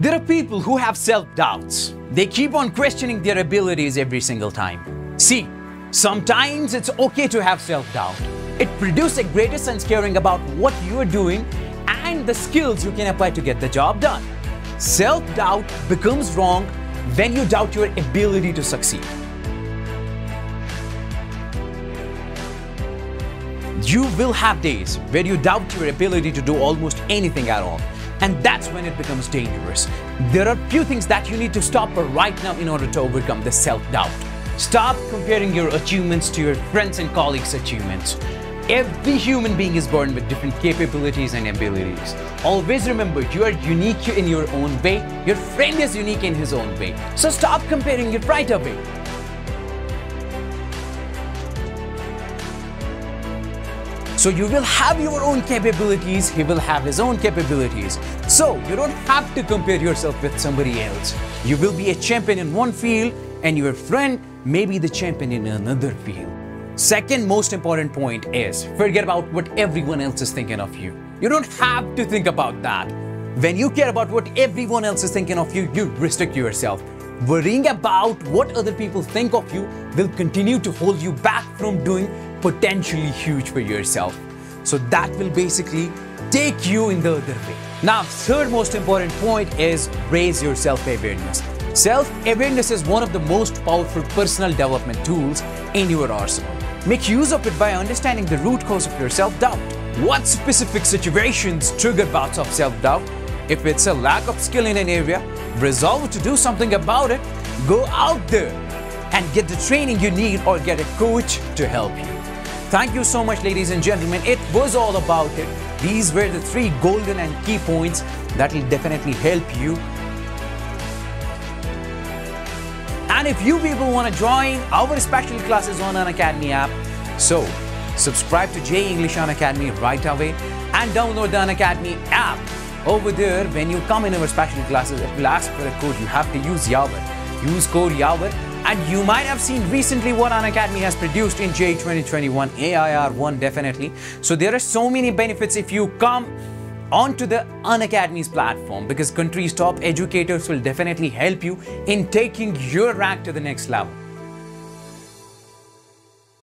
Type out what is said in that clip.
There are people who have self-doubts. They keep on questioning their abilities every single time. See, sometimes it's okay to have self-doubt. It produces a greater sense caring about what you are doing and the skills you can apply to get the job done. Self-doubt becomes wrong when you doubt your ability to succeed. You will have days where you doubt your ability to do almost anything at all. And that's when it becomes dangerous. There are few things that you need to stop right now in order to overcome the self-doubt. Stop comparing your achievements to your friends and colleagues' achievements. Every human being is born with different capabilities and abilities. Always remember, you are unique in your own way. Your friend is unique in his own way. So stop comparing it right away. So you will have your own capabilities, he will have his own capabilities. So you don't have to compare yourself with somebody else. You will be a champion in one field and your friend may be the champion in another field. Second most important point is, forget about what everyone else is thinking of you. You don't have to think about that. When you care about what everyone else is thinking of you, you restrict yourself. Worrying about what other people think of you will continue to hold you back from doing potentially huge for yourself. So that will basically take you in the other way. Now, third most important point is raise your self-awareness. Self-awareness is one of the most powerful personal development tools in your arsenal. Make use of it by understanding the root cause of your self-doubt. What specific situations trigger bouts of self-doubt? If it's a lack of skill in an area, resolve to do something about it. Go out there and get the training you need or get a coach to help you. Thank you so much, ladies and gentlemen. It was all about it. These were the three golden and key points that will definitely help you. And if you people want to join our special classes on Unacademy app, so subscribe to JEE English Unacademy right away and download the Unacademy app. Over there, when you come in our special classes, it will ask for a code. You have to use YAWAR. Use code YAWAR. And you might have seen recently what Unacademy has produced in JEE 2021, AIR1 definitely. So there are so many benefits if you come onto the Unacademy's platform, because country's top educators will definitely help you in taking your rank to the next level.